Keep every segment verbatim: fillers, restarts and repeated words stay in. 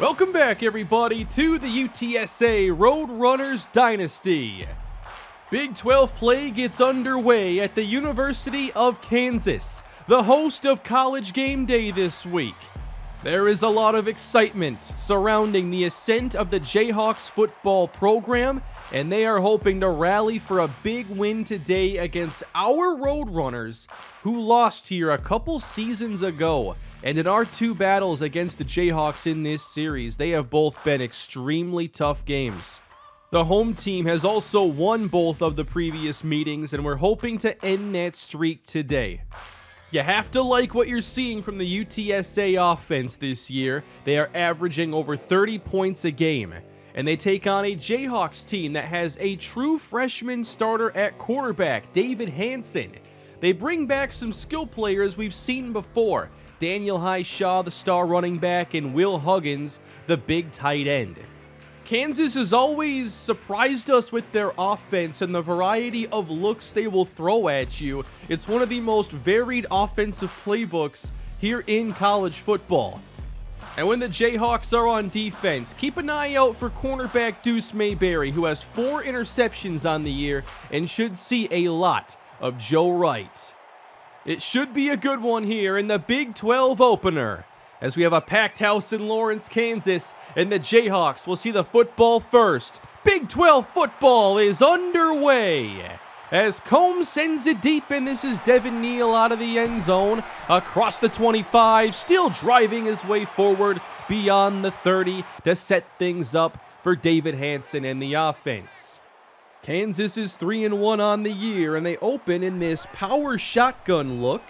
Welcome back, everybody, to the U T S A Roadrunners Dynasty. Big twelve play gets underway at the University of Kansas, the host of College Game Day this week. There is a lot of excitement surrounding the ascent of the Jayhawks football program, and they are hoping to rally for a big win today against our Roadrunners, who lost here a couple seasons ago. And in our two battles against the Jayhawks in this series, they have both been extremely tough games. The home team has also won both of the previous meetings, and we're hoping to end that streak today. You have to like what you're seeing from the U T S A offense this year. They are averaging over thirty points a game, and they take on a Jayhawks team that has a true freshman starter at quarterback, David Hanson. They bring back some skill players we've seen before, Daniel Hishaw, the star running back, and Will Huggins, the big tight end. Kansas has always surprised us with their offense and the variety of looks they will throw at you. It's one of the most varied offensive playbooks here in college football. And when the Jayhawks are on defense, keep an eye out for cornerback Deuce Mayberry, who has four interceptions on the year and should see a lot of Joe Wright. It should be a good one here in the Big twelve opener, as we have a packed house in Lawrence, Kansas, and the Jayhawks will see the football first. Big twelve football is underway as Combs sends it deep, and this is Devin Neal out of the end zone, across the twenty-five, still driving his way forward beyond the thirty to set things up for David Hanson and the offense. Kansas is three and one on the year, and they open in this power shotgun look.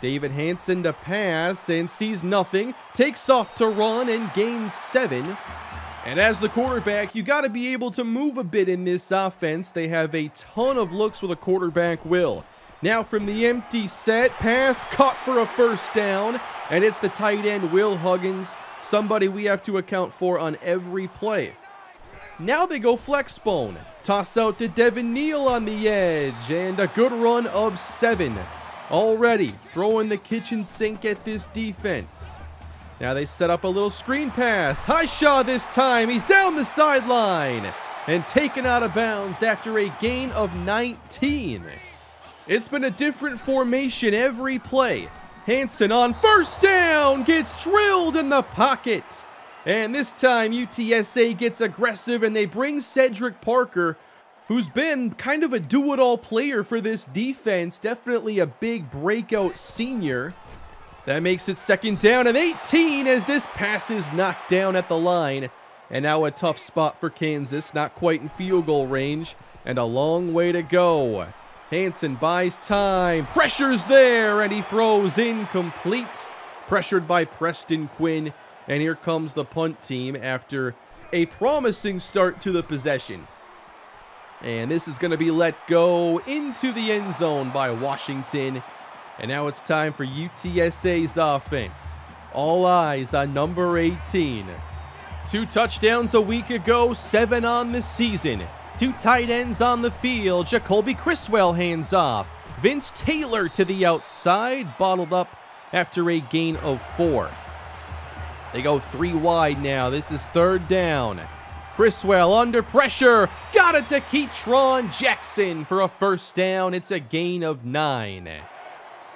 David Hanson to pass and sees nothing, takes off to run and gains seven. And as the quarterback, you got to be able to move a bit in this offense. They have a ton of looks with a quarterback, Will. Now from the empty set, pass caught for a first down, and it's the tight end, Will Huggins, somebody we have to account for on every play. Now they go flexbone, toss out to Devin Neal on the edge, and a good run of seven. Already throwing the kitchen sink at this defense. Now they set up a little screen pass. Hishaw this time. He's down the sideline and taken out of bounds after a gain of nineteen. It's been a different formation every play. Hanson on first down gets drilled in the pocket. And this time U T S A gets aggressive, and they bring Cedric Parker, who's been kind of a do-it-all player for this defense, definitely a big breakout senior. That makes it second down and eighteen as this pass is knocked down at the line. And now a tough spot for Kansas, not quite in field goal range, and a long way to go. Hanson buys time, pressure's there, and he throws incomplete. Pressured by Preston Quinn, and here comes the punt team after a promising start to the possession. And this is going to be let go into the end zone by Washington. And now it's time for U T S A's offense. All eyes on number eighteen. Two touchdowns a week ago, seven on the season. Two tight ends on the field. Jacoby Criswell hands off. Vince Taylor to the outside, bottled up after a gain of four. They go three wide now. This is third down. Criswell under pressure, got it to Keatron Jackson for a first down. It's a gain of nine.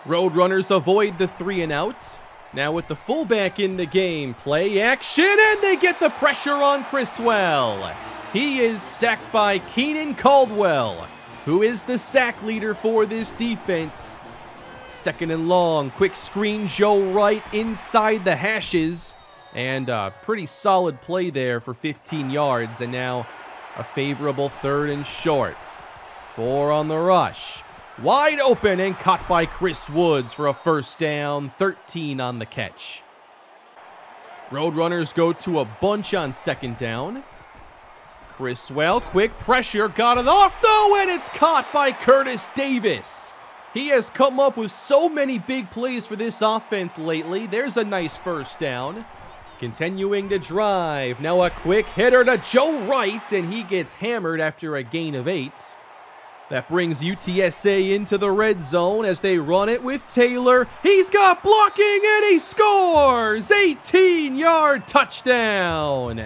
Roadrunners avoid the three and out. Now with the fullback in the game, play action, and they get the pressure on Criswell. He is sacked by Keenan Caldwell, who is the sack leader for this defense. Second and long, quick screen, Joe Wright inside the hashes. And a pretty solid play there for fifteen yards, and now a favorable third and short. Four on the rush. Wide open and caught by Chris Woods for a first down, thirteen on the catch. Roadrunners go to a bunch on second down. Criswell, quick pressure, got it off though, and it's caught by Curtis Davis. He has come up with so many big plays for this offense lately. There's a nice first down. Continuing to drive, now a quick hitter to Joe Wright, and he gets hammered after a gain of eight. That brings U T S A into the red zone as they run it with Taylor. He's got blocking and he scores! eighteen yard touchdown!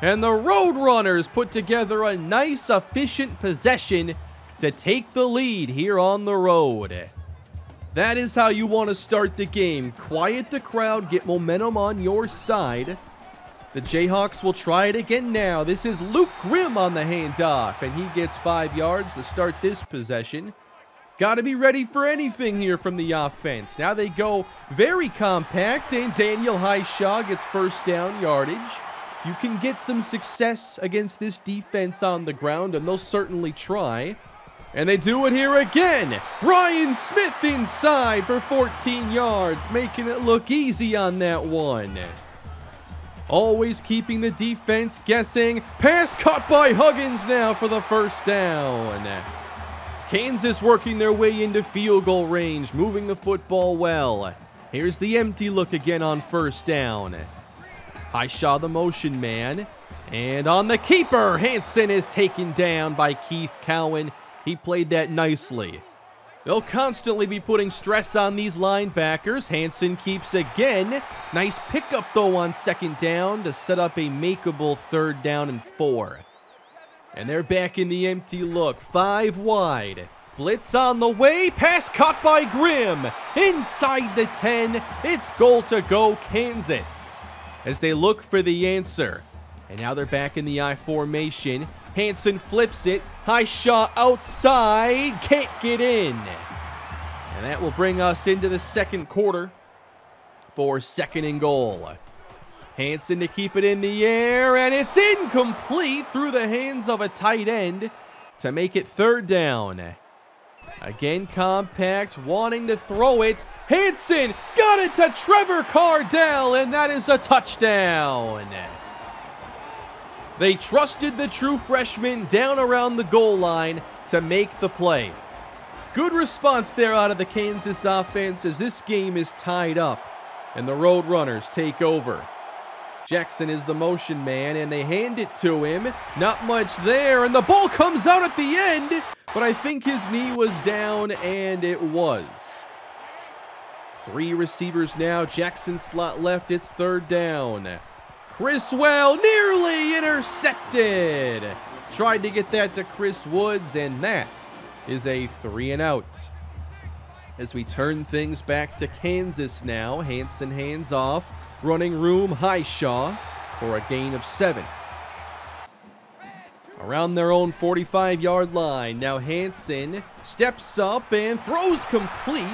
And the Roadrunners put together a nice, efficient possession to take the lead here on the road. That is how you want to start the game. Quiet the crowd, get momentum on your side. The Jayhawks will try it again now. This is Luke Grimm on the handoff, and he gets five yards to start this possession. Got to be ready for anything here from the offense. Now they go very compact, and Daniel Hishaw gets first down yardage. You can get some success against this defense on the ground, and they'll certainly try. And they do it here again. Brian Smith inside for fourteen yards, making it look easy on that one. Always keeping the defense guessing. Pass caught by Huggins now for the first down. Kansas working their way into field goal range, moving the football well. Here's the empty look again on first down. Hishaw the motion man. And on the keeper, Hanson is taken down by Keith Cowan. He played that nicely. They'll constantly be putting stress on these linebackers. Hanson keeps again. Nice pickup, though, on second down to set up a makeable third down and four. And they're back in the empty look. Five wide. Blitz on the way. Pass caught by Grimm. Inside the ten. It's goal to go, Kansas, as they look for the answer. And now they're back in the I formation. Hanson flips it. Hishaw outside. Can't get in. And that will bring us into the second quarter for second and goal. Hanson to keep it in the air, and it's incomplete through the hands of a tight end to make it third down. Again, compact, wanting to throw it. Hanson got it to Trevor Cardell, and that is a touchdown. They trusted the true freshman down around the goal line to make the play. Good response there out of the Kansas offense as this game is tied up and the Roadrunners take over. Jackson is the motion man and they hand it to him. Not much there, and the ball comes out at the end, but I think his knee was down, and it was. Three receivers now. Jackson slot left. It's third down. Criswell nearly intercepted. Tried to get that to Chris Woods, and that is a three and out. As we turn things back to Kansas now, Hanson hands off, running room, Hishaw for a gain of seven. Around their own forty-five yard line, now Hanson steps up and throws complete.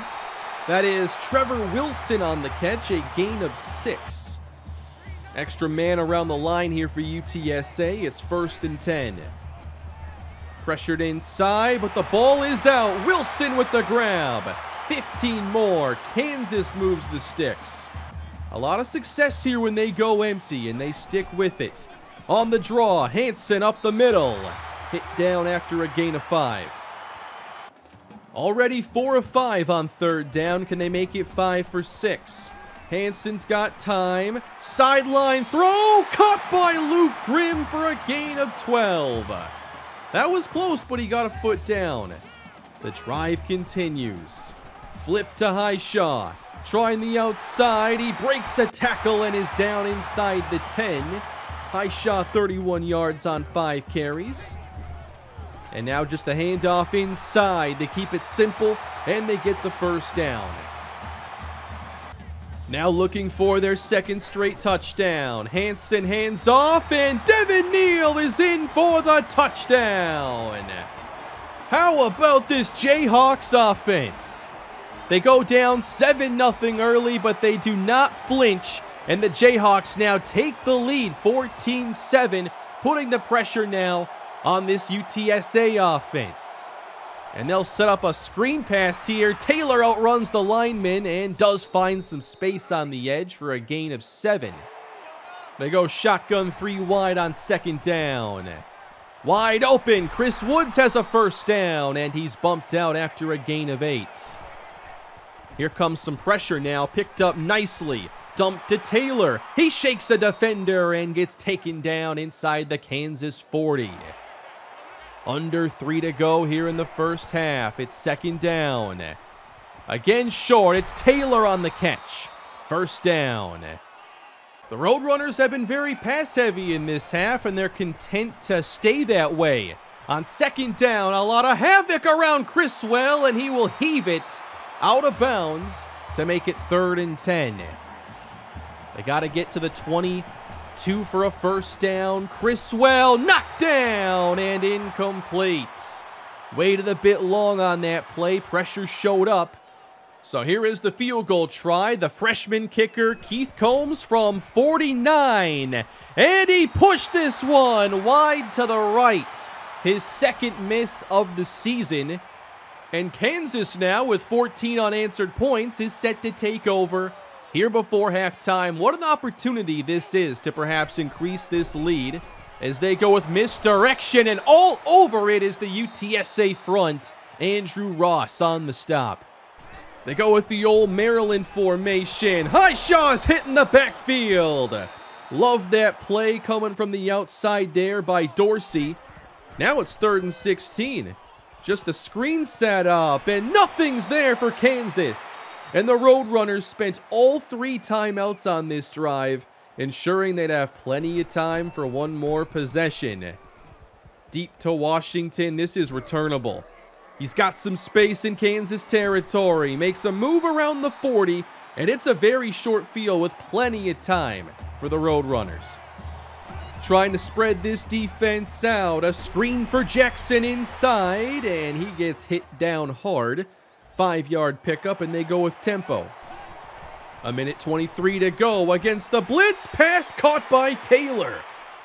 That is Trevor Wilson on the catch, a gain of six. Extra man around the line here for U T S A. It's first and ten. Pressured inside, but the ball is out. Wilson with the grab. fifteen more. Kansas moves the sticks. A lot of success here when they go empty, and they stick with it. On the draw, Hanson up the middle. Hit down after a gain of five. Already four of five on third down. Can they make it five for six? Hanson's got time. Sideline throw caught by Luke Grimm for a gain of twelve. That was close, but he got a foot down. The drive continues. Flip to Hishaw. Trying the outside. He breaks a tackle and is down inside the ten. Hishaw thirty-one yards on five carries. And now just the handoff inside to keep it simple, and they get the first down. Now looking for their second straight touchdown. Hanson hands off, and Devin Neal is in for the touchdown. How about this Jayhawks offense? They go down seven nothing early, but they do not flinch, and the Jayhawks now take the lead fourteen seven, putting the pressure now on this U T S A offense. And they'll set up a screen pass here. Taylor outruns the lineman and does find some space on the edge for a gain of seven. They go shotgun three wide on second down. Wide open. Chris Woods has a first down, and he's bumped out after a gain of eight. Here comes some pressure now, picked up nicely. Dumped to Taylor. He shakes a defender and gets taken down inside the Kansas forty. Under three to go here in the first half. It's second down. Again short. It's Taylor on the catch. First down. The Roadrunners have been very pass-heavy in this half, and they're content to stay that way. On second down, a lot of havoc around Criswell, and he will heave it out of bounds to make it third and ten. They got to get to the twenty-two for a first down. Criswell knocked down and incomplete. Waited a bit long on that play. Pressure showed up. So here is the field goal try. The freshman kicker, Keith Combs, from forty-nine. And he pushed this one wide to the right. His second miss of the season. And Kansas now, with fourteen unanswered points, is set to take over here before halftime. What an opportunity this is to perhaps increase this lead as they go with misdirection. And all over it is the U T S A front. Andrew Ross on the stop. They go with the old Maryland formation. Hishaw's hitting the backfield. Love that play coming from the outside there by Dorsey. Now it's third and sixteen. Just the screen set up, and nothing's there for Kansas. And the Roadrunners spent all three timeouts on this drive, ensuring they'd have plenty of time for one more possession. Deep to Washington. This is returnable. He's got some space in Kansas territory, makes a move around the forty, and it's a very short field with plenty of time for the Roadrunners. Trying to spread this defense out, a screen for Jackson inside, and he gets hit down hard. Five-yard pickup, and they go with tempo. A minute twenty-three to go against the blitz. Pass caught by Taylor.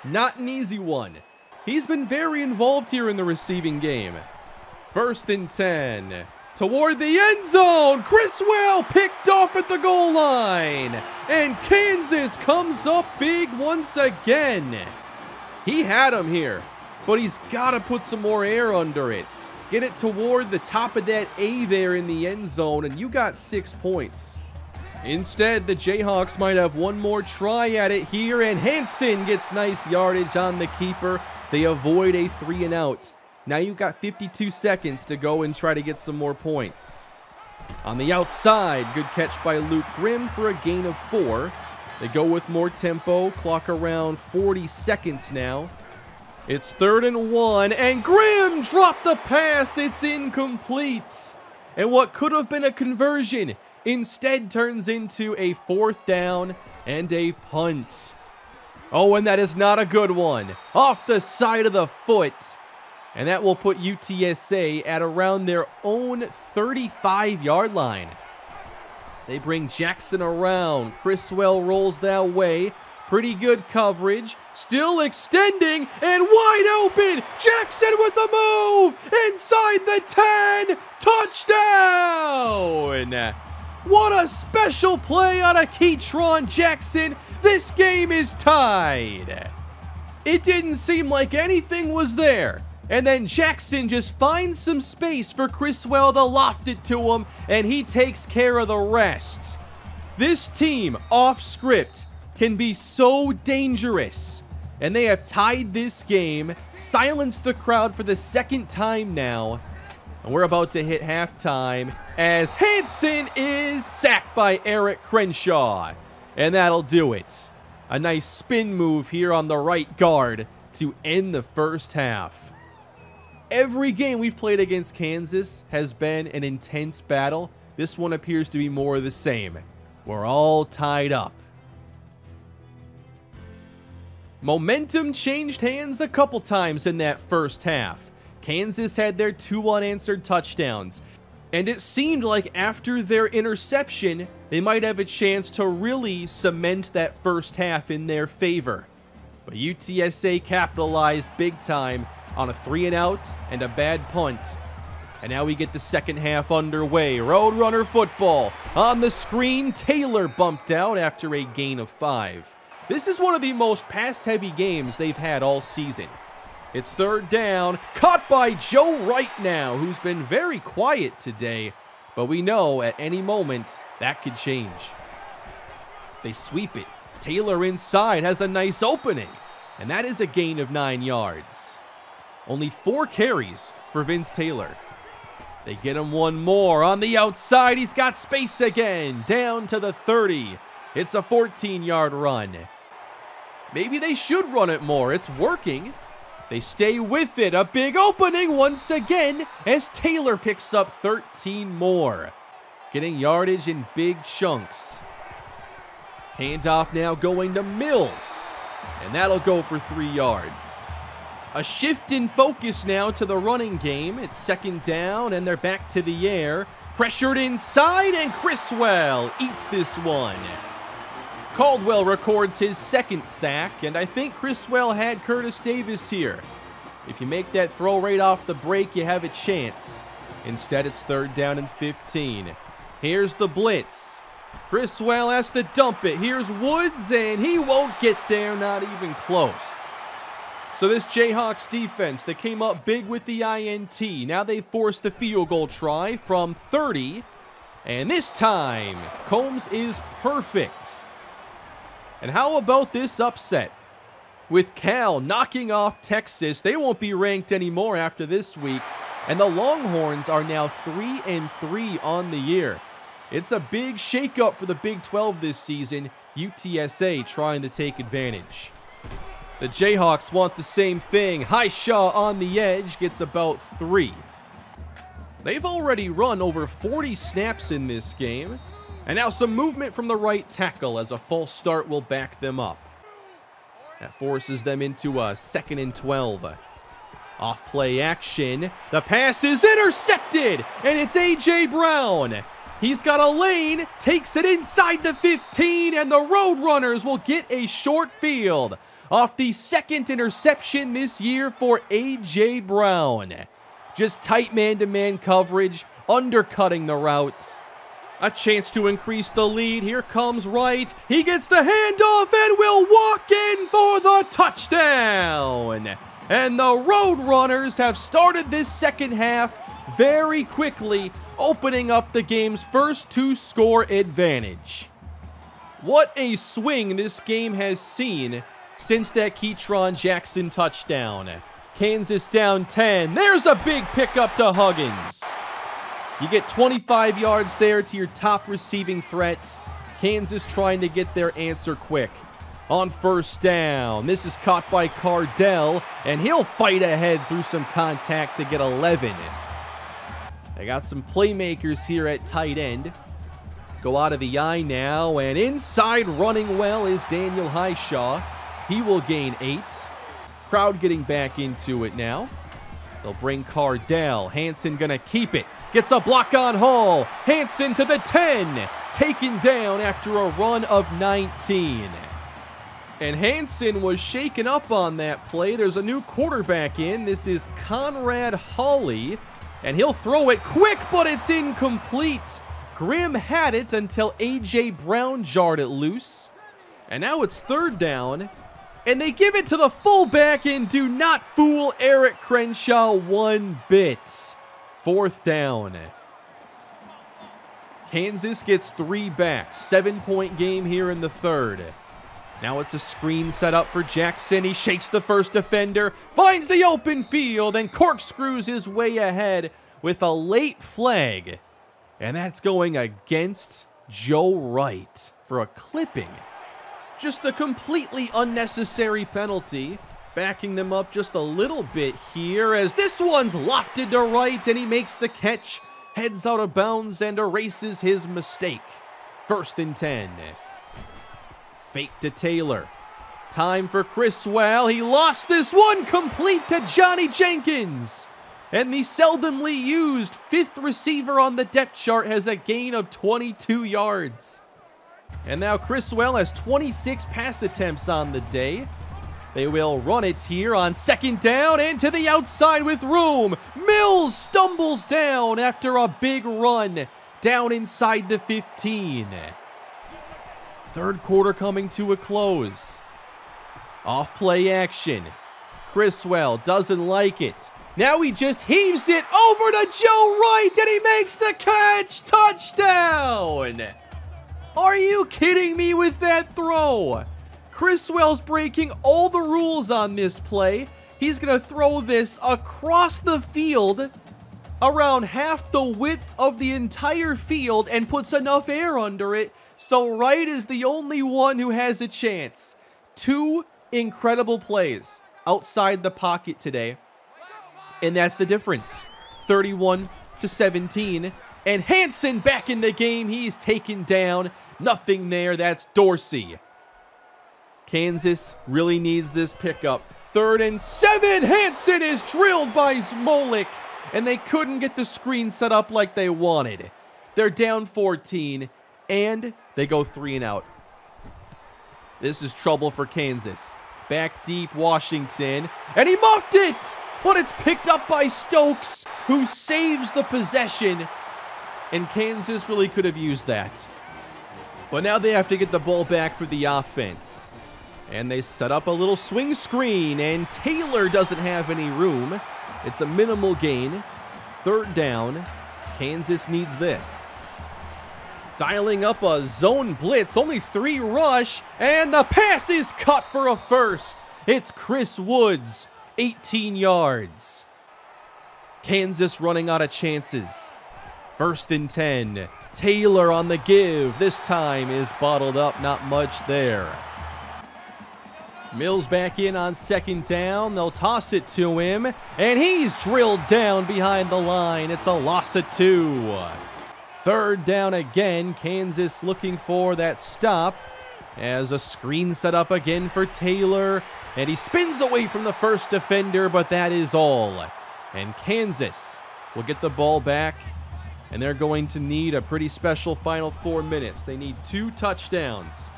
Not an easy one. He's been very involved here in the receiving game. First and ten. Toward the end zone. Criswell picked off at the goal line. And Kansas comes up big once again. He had him here, but he's got to put some more air under it. Get it toward the top of that A there in the end zone, and you got six points. Instead, the Jayhawks might have one more try at it here, and Hanson gets nice yardage on the keeper. They avoid a three and out. Now you've got fifty-two seconds to go and try to get some more points. On the outside, good catch by Luke Grimm for a gain of four. They go with more tempo, clock around forty seconds now. It's third and one, and Grimm dropped the pass. It's incomplete. And what could have been a conversion instead turns into a fourth down and a punt. Oh, and that is not a good one. Off the side of the foot. And that will put U T S A at around their own thirty-five-yard line. They bring Jackson around. Criswell rolls that way. Pretty good coverage. Still extending and wide open. Jackson with the move. Inside the ten. Touchdown. What a special play out of Keatron Jackson. This game is tied. It didn't seem like anything was there. And then Jackson just finds some space for Criswell to loft it to him, and he takes care of the rest. This team, off script, can be so dangerous. And they have tied this game, silenced the crowd for the second time now. And we're about to hit halftime as Hanson is sacked by Eric Crenshaw. And that'll do it. A nice spin move here on the right guard to end the first half. Every game we've played against Kansas has been an intense battle. This one appears to be more of the same. We're all tied up. Momentum changed hands a couple times in that first half. Kansas had their two unanswered touchdowns, and it seemed like after their interception, they might have a chance to really cement that first half in their favor. But U T S A capitalized big time on a three and out and a bad punt. And now we get the second half underway. Roadrunner football. On the screen, Taylor bumped out after a gain of five. This is one of the most pass-heavy games they've had all season. It's third down, caught by Joe Wright now, who's been very quiet today, but we know at any moment that could change. They sweep it. Taylor inside has a nice opening, and that is a gain of nine yards. Only four carries for Vince Taylor. They get him one more. On the outside, he's got space again. Down to the thirty. It's a fourteen-yard run. Maybe they should run it more. It's working. They stay with it. A big opening once again as Taylor picks up thirteen more. Getting yardage in big chunks. Handoff now going to Mills. And that'll go for three yards. A shift in focus now to the running game. It's second down, and they're back to the air. Pressured inside, and Criswell eats this one. Caldwell records his second sack, and I think Criswell had Curtis Davis here. If you make that throw right off the break, you have a chance. Instead, it's third down and fifteen. Here's the blitz. Criswell has to dump it. Here's Woods, and he won't get there, not even close. So this Jayhawks defense that came up big with the I N T, now they forced the field goal try from thirty, and this time Combs is perfect. And how about this upset? With Cal knocking off Texas, they won't be ranked anymore after this week, and the Longhorns are now three and three on the year. It's a big shakeup for the Big twelve this season, U T S A trying to take advantage. The Jayhawks want the same thing. Hishaw on the edge gets about three. They've already run over forty snaps in this game. And now some movement from the right tackle as a false start will back them up. That forces them into a second and twelve. Off play action. The pass is intercepted, and it's A J. Brown. He's got a lane, takes it inside the fifteen, and the Roadrunners will get a short field off the second interception this year for A J. Brown. Just tight man-to-man coverage, undercutting the route. A chance to increase the lead. Here comes Wright. He gets the handoff and will walk in for the touchdown. And the Roadrunners have started this second half very quickly, opening up the game's first two-score advantage. What a swing this game has seen since that Keatron Jackson touchdown. Kansas down ten. There's a big pickup to Huggins. You get twenty-five yards there to your top receiving threat. Kansas trying to get their answer quick. On first down, this is caught by Cardell, and he'll fight ahead through some contact to get eleven. They got some playmakers here at tight end. Go out of the eye now, and inside running well is Daniel Hishaw. He will gain eight. Crowd getting back into it now. They'll bring Cardell. Hanson gonna keep it. Gets a block on Hall. Hanson to the ten. Taken down after a run of nineteen. And Hanson was shaken up on that play. There's a new quarterback in. This is Conrad Holly. And he'll throw it quick, but it's incomplete. Grimm had it until A J. Brown jarred it loose. And now it's third down. And they give it to the fullback and do not fool Eric Crenshaw one bit. Fourth down. Kansas gets three back. Seven-point game here in the third. Now it's a screen set up for Jackson. He shakes the first defender, finds the open field, and corkscrews his way ahead with a late flag. And that's going against Joe Wright for a clipping. Just a completely unnecessary penalty, backing them up just a little bit here as this one's lofted to right, and he makes the catch, heads out of bounds, and erases his mistake. First and ten. Fake to Taylor. Time for Criswell. He lost this one complete to Johnny Jenkins. And the seldomly used fifth receiver on the depth chart has a gain of twenty-two yards. And now Criswell has twenty-six pass attempts on the day. They will run it here on second down and to the outside with room. Mills stumbles down after a big run down inside the fifteen. Third quarter coming to a close. Off play action. Criswell doesn't like it. Now he just heaves it over to Joe Wright and he makes the catch. Touchdown! Are you kidding me with that throw? Criswell's breaking all the rules on this play, He's going to throw this across the field, around half the width of the entire field, and puts enough air under it, so Wright is the only one who has a chance. Two incredible plays outside the pocket today, and that's the difference. thirty-one to seventeen, and Hanson back in the game. He's taken down. Nothing there. That's Dorsey. Kansas really needs this pickup. Third and seven. Hanson is drilled by Smolik, and they couldn't get the screen set up like they wanted. They're down fourteen, and they go three and out. This is trouble for Kansas. Back deep, Washington, and he muffed it, but it's picked up by Stokes, who saves the possession, and Kansas really could have used that. But now they have to get the ball back for the offense, and they set up a little swing screen, and Taylor doesn't have any room. It's a minimal gain. Third down. Kansas needs this. Dialing up a zone blitz, only three rush, and the pass is cut for a first. It's Chris Woods, eighteen yards. Kansas running out of chances. First and ten. Taylor on the give. This time is bottled up, not much there. Mills back in on second down. They'll toss it to him, and he's drilled down behind the line. It's a loss of two. Third down again. Kansas looking for that stop, as a screen set up again for Taylor, and he spins away from the first defender, but that is all. And Kansas will get the ball back, and they're going to need a pretty special final four minutes. They need two touchdowns.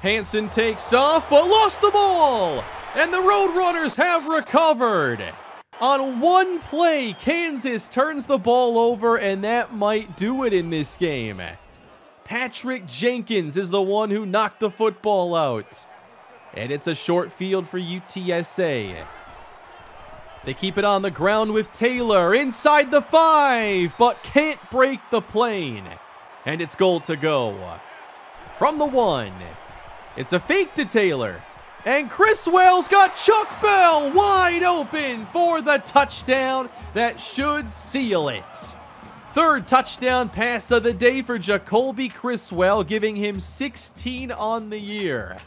Hanson takes off, but lost the ball, and the Roadrunners have recovered. On one play, Kansas turns the ball over, and that might do it in this game. Patrick Jenkins is the one who knocked the football out, and it's a short field for U T S A. They keep it on the ground with Taylor inside the five, but can't break the plane, and it's goal to go. From the one, it's a fake to Taylor, and Criswell's got Chuck Bell wide open for the touchdown. That should seal it. Third touchdown pass of the day for Jacoby Criswell, giving him sixteen on the year.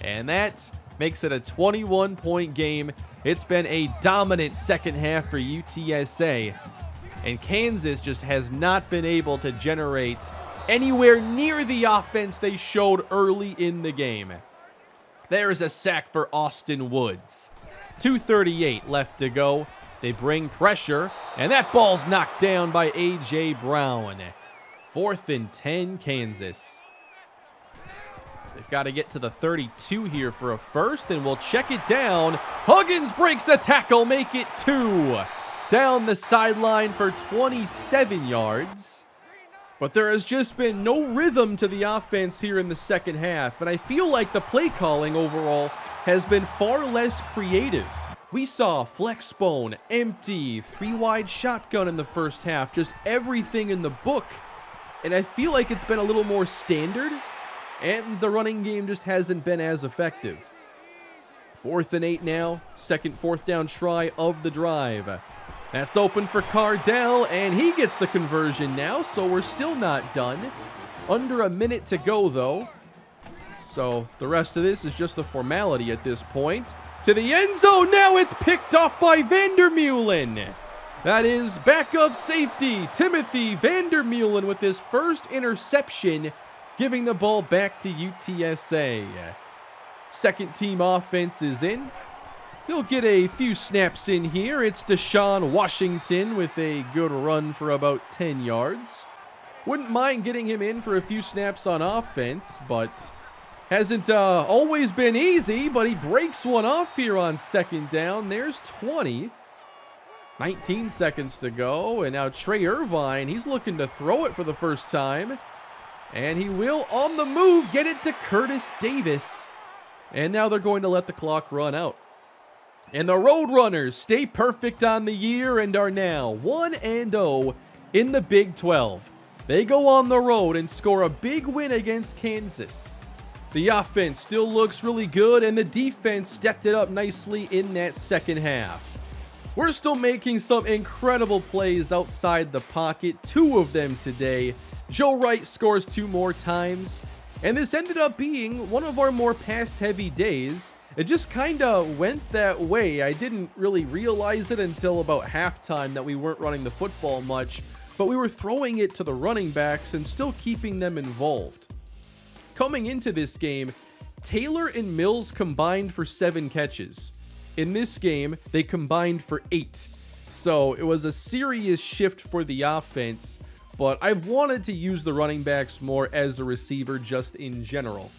And that makes it a twenty-one point game. It's been a dominant second half for U T S A, and Kansas just has not been able to generate anywhere near the offense they showed early in the game. There is a sack for Austin Woods. two thirty-eight left to go. They bring pressure, and that ball's knocked down by A J. Brown. Fourth and ten, Kansas. They've got to get to the thirty-two here for a first, and we'll check it down. Huggins breaks the tackle, make it two. Down the sideline for twenty-seven yards. But there has just been no rhythm to the offense here in the second half, and I feel like the play calling overall has been far less creative. We saw flexbone, empty, three-wide shotgun in the first half, just everything in the book, and I feel like it's been a little more standard, and the running game just hasn't been as effective. Fourth and eight now, second fourth down try of the drive. That's open for Cardell, and he gets the conversion now, so we're still not done. Under a minute to go, though. So the rest of this is just the formality at this point. To the end zone now, it's picked off by Vandermeulen. That is backup safety Timothy Vandermeulen with his first interception, giving the ball back to U T S A. Second team offense is in. He'll get a few snaps in here. It's Deshaun Washington with a good run for about ten yards. Wouldn't mind getting him in for a few snaps on offense, but hasn't uh, always been easy, but he breaks one off here on second down. There's twenty. nineteen seconds to go, and now Trey Irvine, he's looking to throw it for the first time, and he will, on the move, get it to Curtis Davis. And now they're going to let the clock run out. And the Roadrunners stay perfect on the year and are now one and oh in the Big twelve. They go on the road and score a big win against Kansas. The offense still looks really good, and the defense stepped it up nicely in that second half. We're still making some incredible plays outside the pocket, two of them today. Joe Wright scores two more times, and this ended up being one of our more pass-heavy days. It just kind of went that way. I didn't really realize it until about halftime that we weren't running the football much, but we were throwing it to the running backs and still keeping them involved. Coming into this game, Taylor and Mills combined for seven catches. In this game, they combined for eight. So it was a serious shift for the offense, but I've wanted to use the running backs more as a receiver just in general.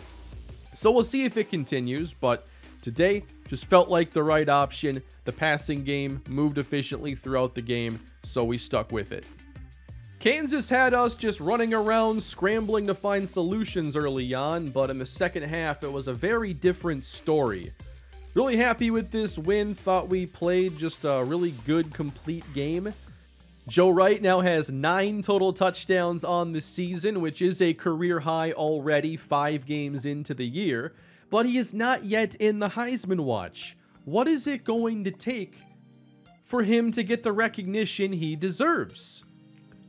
So we'll see if it continues, but today just felt like the right option. The passing game moved efficiently throughout the game, so we stuck with it. Kansas had us just running around, scrambling to find solutions early on, but in the second half, it was a very different story. Really happy with this win. Thought we played just a really good, complete game. Joe Wright now has nine total touchdowns on the season, which is a career high already five games into the year, but he is not yet in the Heisman watch. What is it going to take for him to get the recognition he deserves?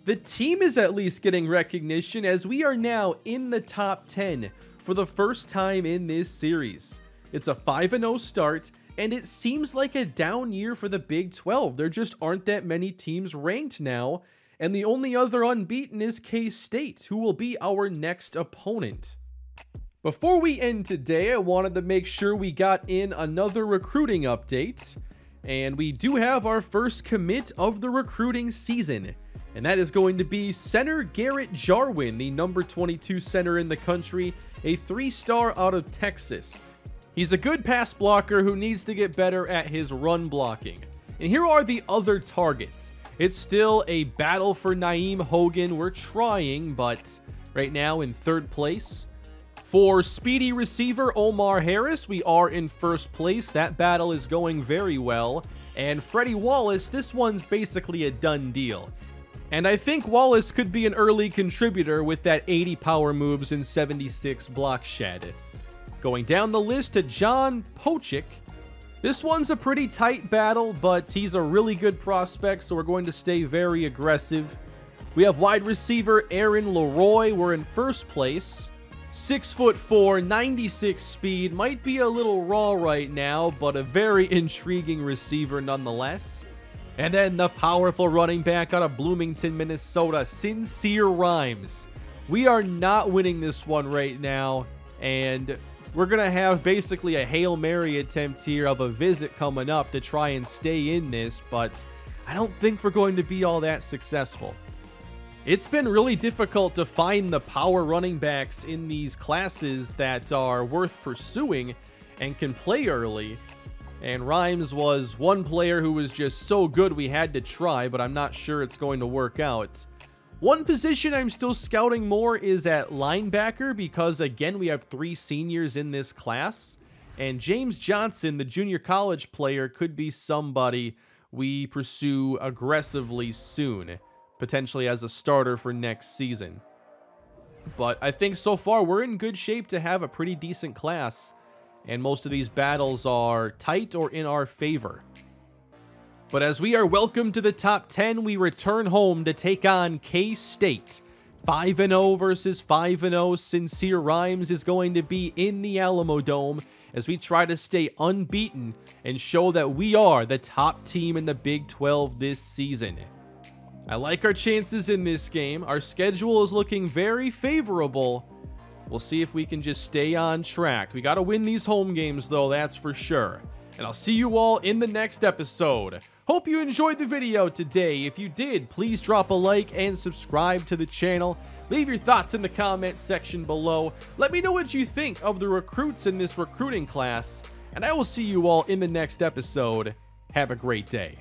The team is at least getting recognition, as we are now in the top ten for the first time in this series. It's a five and oh start, and it seems like a down year for the Big twelve. There just aren't that many teams ranked now, and the only other unbeaten is K State, who will be our next opponent. Before we end today, I wanted to make sure we got in another recruiting update, and we do have our first commit of the recruiting season. And that is going to be center Garrett Jarwin, the number twenty-two center in the country, a three-star out of Texas. He's a good pass blocker who needs to get better at his run blocking. And here are the other targets. It's still a battle for Naeem Hogan. We're trying, but right now in third place. For speedy receiver Omar Harris, we are in first place. That battle is going very well. And Freddie Wallace, this one's basically a done deal. And I think Wallace could be an early contributor with that eighty power moves and seventy-six block shed. Going down the list to John Pochick. This one's a pretty tight battle, but he's a really good prospect, so we're going to stay very aggressive. We have wide receiver Aaron Leroy. We're in first place. six foot four, ninety-six speed. Might be a little raw right now, but a very intriguing receiver nonetheless. And then the powerful running back out of Bloomington, Minnesota, Sincere Rhymes. We are not winning this one right now, and we're going to have basically a Hail Mary attempt here of a visit coming up to try and stay in this, but I don't think we're going to be all that successful. It's been really difficult to find the power running backs in these classes that are worth pursuing and can play early. And Rhymes was one player who was just so good we had to try, but I'm not sure it's going to work out. One position I'm still scouting more is at linebacker, because again we have three seniors in this class, and James Johnson, the junior college player, could be somebody we pursue aggressively soon, potentially as a starter for next season. But I think so far we're in good shape to have a pretty decent class, and most of these battles are tight or in our favor. But as we are welcomed to the top ten, we return home to take on K State. five and oh versus five and oh. Sincere Rhymes is going to be in the Alamo Dome as we try to stay unbeaten and show that we are the top team in the Big twelve this season. I like our chances in this game. Our schedule is looking very favorable. We'll see if we can just stay on track. We got to win these home games, though, that's for sure. And I'll see you all in the next episode. Hope you enjoyed the video today. If you did, please drop a like and subscribe to the channel. Leave your thoughts in the comment section below. Let me know what you think of the recruits in this recruiting class. And I will see you all in the next episode. Have a great day.